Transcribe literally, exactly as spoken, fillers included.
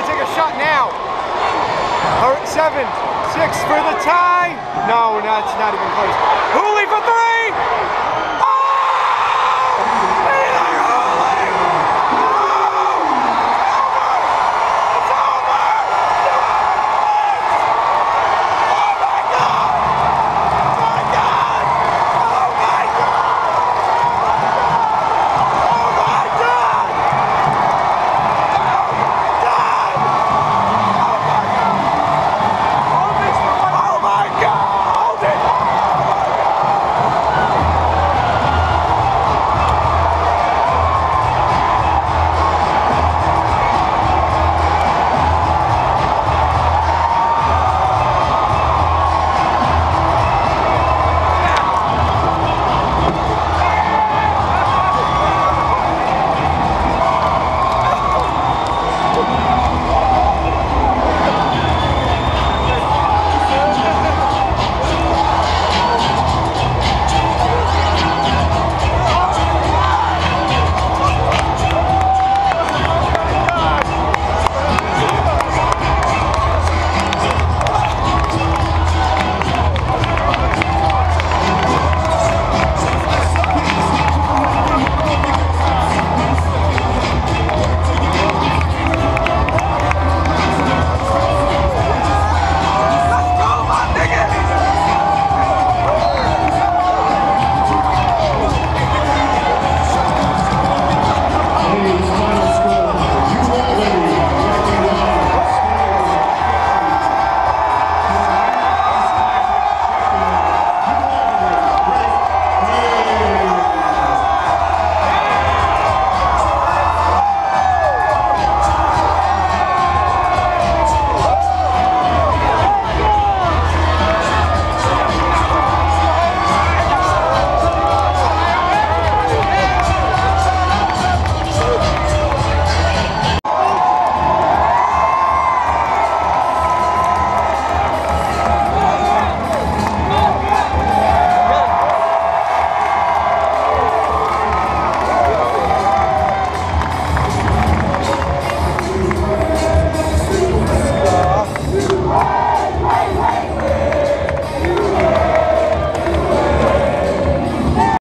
gotta take a shot now. All right, seven, six for the tie. No, no, it's not even close. Hooley for three.